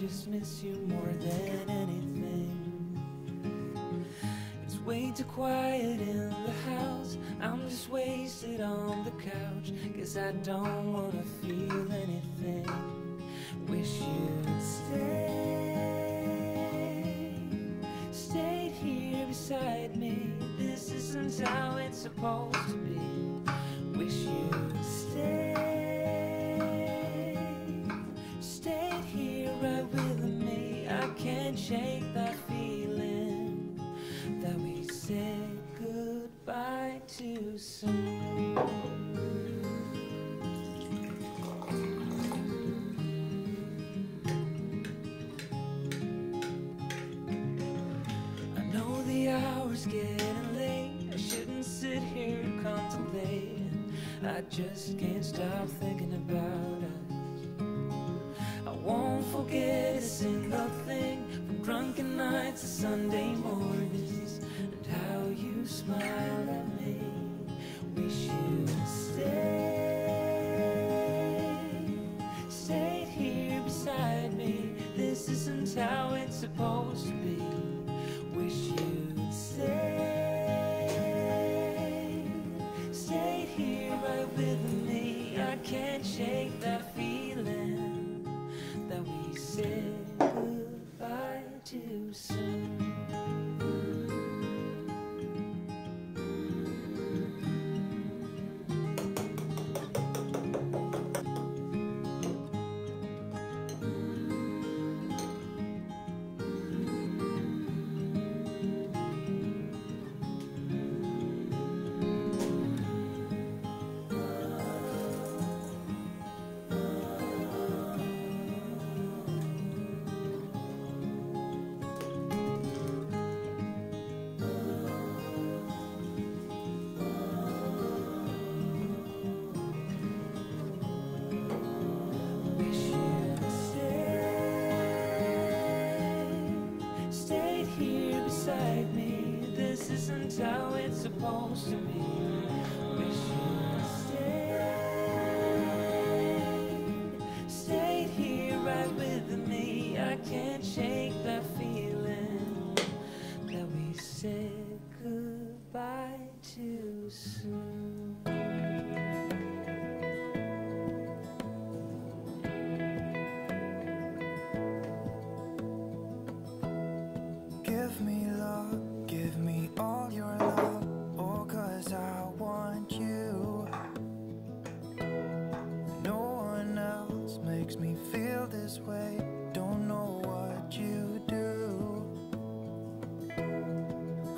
just miss you more than anything. It's way too quiet in the house, I'm just wasted on the couch. Guess I don't wanna feel anything. Wish you'd stayed here beside me. This isn't how it's supposed to be. Wish you'd stayed here right with me. I can't shake that feeling that we said goodbye too soon. Getting late, I shouldn't sit here contemplating. I just can't stop thinking about us. I won't forget a single thing, from drunken nights to Sunday mornings, and how you smile at me. Wish you'd stayed here beside me. This isn't how it's supposed to be. Wish you stayed here right with me. I can't shake that feeling that we said goodbye too soon. This isn't how it's supposed to be. Wish you'd stayed here right with me. I can't shake that feeling that we said goodbye too soon. Give me love. Give me all your love, oh, 'cause I want you. No one else makes me feel this way. Don't know what you do.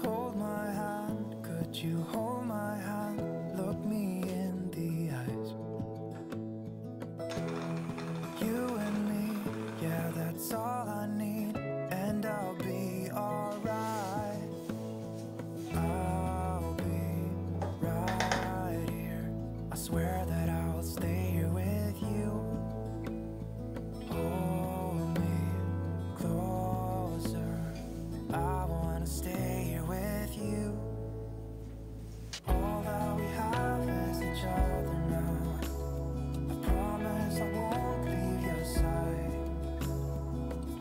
Hold my hand, could you hold my hand? Look me in the eyes. You and me, yeah, that's all I need, and I'll be alright. I'll be right here. I swear that I'll stay here with you. Hold me closer. I wanna stay here with you. All that we have is each other now. I promise I won't leave your side.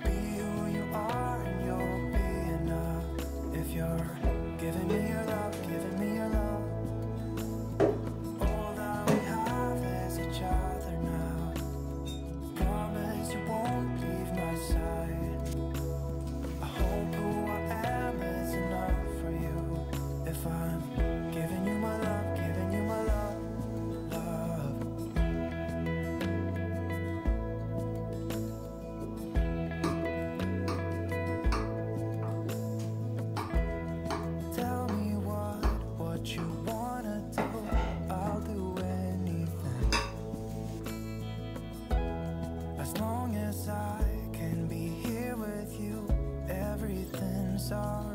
Be who you are and you'll be enough. If you're giving me your love, giving me your love. All that we have is each other now. Promise you won't leave my side. I hope who I am is enough for you. If I'm giving you my love, giving you my love, I can be here with you, everything's alright.